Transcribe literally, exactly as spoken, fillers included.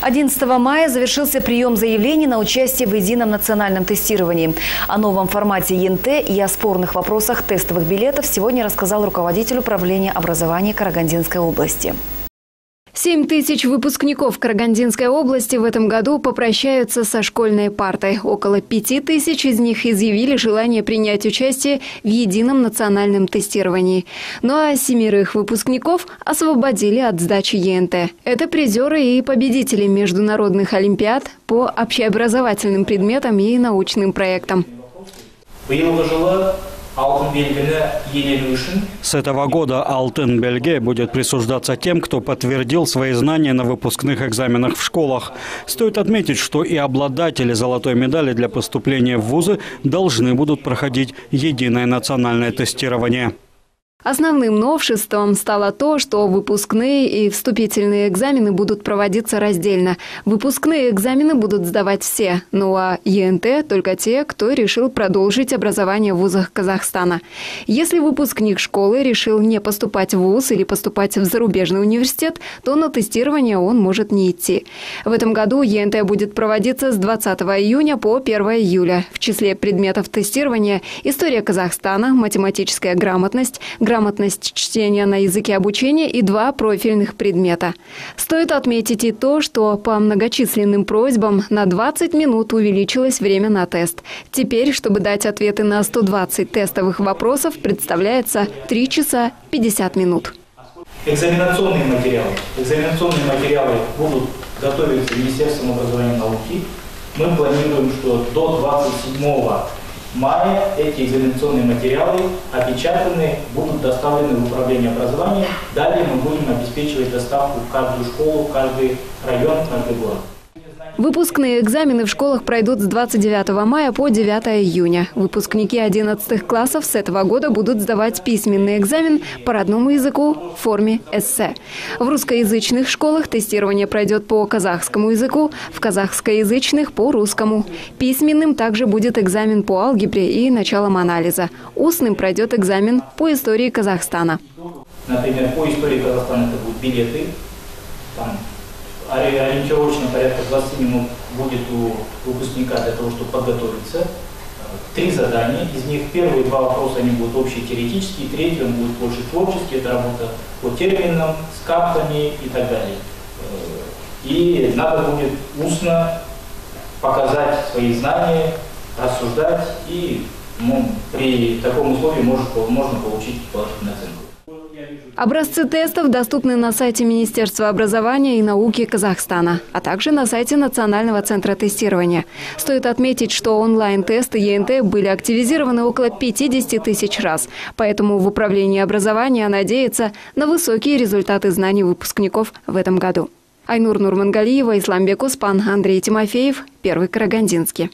одиннадцатого мая завершился прием заявлений на участие в едином национальном тестировании. О новом формате Е Н Т и о спорных вопросах тестовых билетов сегодня рассказал руководитель управления образования Карагандинской области. семь тысяч выпускников Карагандинской области в этом году попрощаются со школьной партой. Около пяти тысяч из них изъявили желание принять участие в едином национальном тестировании. Ну а семерых выпускников освободили от сдачи Е Н Т. Это призеры и победители международных олимпиад по общеобразовательным предметам и научным проектам. С этого года Алтын Белгі будет присуждаться тем, кто подтвердил свои знания на выпускных экзаменах в школах. Стоит отметить, что и обладатели золотой медали для поступления в вузы должны будут проходить единое национальное тестирование. Основным новшеством стало то, что выпускные и вступительные экзамены будут проводиться раздельно. Выпускные экзамены будут сдавать все, ну а Е Н Т – только те, кто решил продолжить образование в вузах Казахстана. Если выпускник школы решил не поступать в вуз или поступать в зарубежный университет, то на тестирование он может не идти. В этом году Е Н Т будет проводиться с двадцатого июня по первого июля. В числе предметов тестирования – история Казахстана, математическая грамотность – грамотность чтения на языке обучения и два профильных предмета. Стоит отметить и то, что по многочисленным просьбам на двадцать минут увеличилось время на тест. Теперь, чтобы дать ответы на сто двадцать тестовых вопросов, представляется три часа пятьдесят минут. Экзаменационные материалы. Экзаменационные материалы будут готовиться Министерством образования и науки. Мы планируем, что до двадцать седьмого мая эти экзаменационные материалы опечатаны, будут доставлены в управление образования. Далее мы будем обеспечивать доставку в каждую школу, в каждый район, в каждый город. Выпускные экзамены в школах пройдут с двадцать девятого мая по девятого июня. Выпускники одиннадцатых классов с этого года будут сдавать письменный экзамен по родному языку в форме эссе. В русскоязычных школах тестирование пройдет по казахскому языку, в казахскоязычных – по русскому. Письменным также будет экзамен по алгебре и началам анализа. Устным пройдет экзамен по истории Казахстана. Например, по истории Казахстана это будут билеты, там, ориентировочно порядка двадцати минут будет у выпускника для того, чтобы подготовиться. Три задания. Из них первые два вопроса они будут общие теоретические, третий он будет больше творческий, это работа по терминам, с картами и так далее. И надо будет устно показать свои знания, рассуждать, и ну, при таком условии может, можно получить положительную оценку. Образцы тестов доступны на сайте Министерства образования и науки Казахстана, а также на сайте Национального центра тестирования. Стоит отметить, что онлайн-тесты Е Н Т были активизированы около пятидесяти тысяч раз, поэтому в управлении образования надеется на высокие результаты знаний выпускников в этом году. Айнур Нурмангалиева, Исламбек Успан, Андрей Тимофеев, Первый Карагандинский.